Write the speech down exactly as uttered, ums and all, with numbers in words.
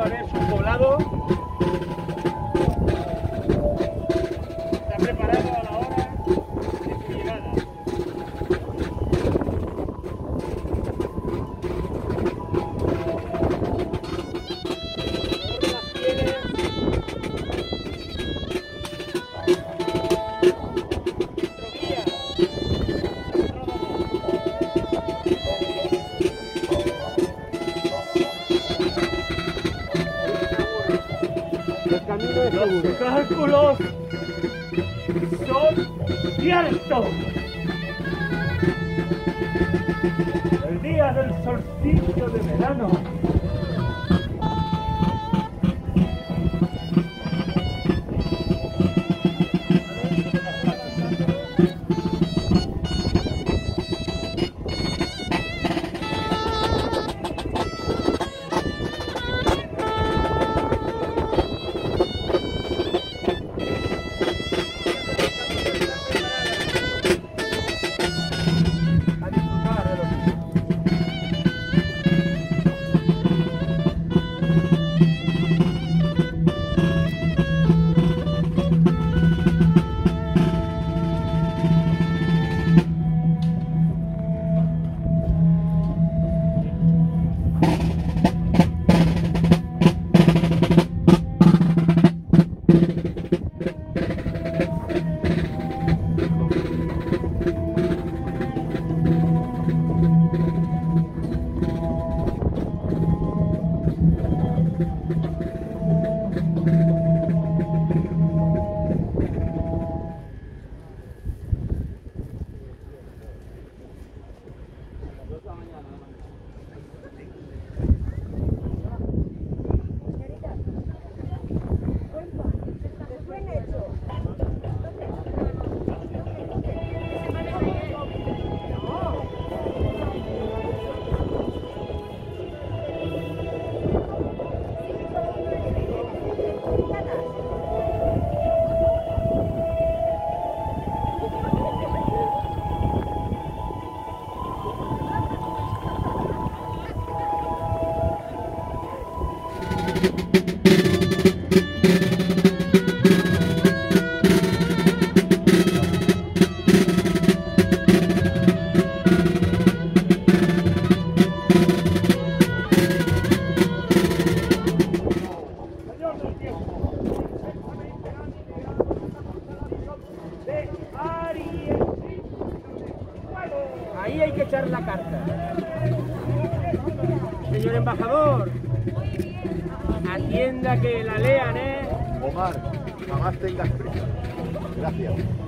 ahora es un poblado. Está preparado a la hora de tu llegada. Los cálculos son ciertos. El día del solsticio de verano, ahí hay que echar la carta. Señor embajador, atienda que la lean, ¿eh? Omar, jamás tengas prisa. Gracias.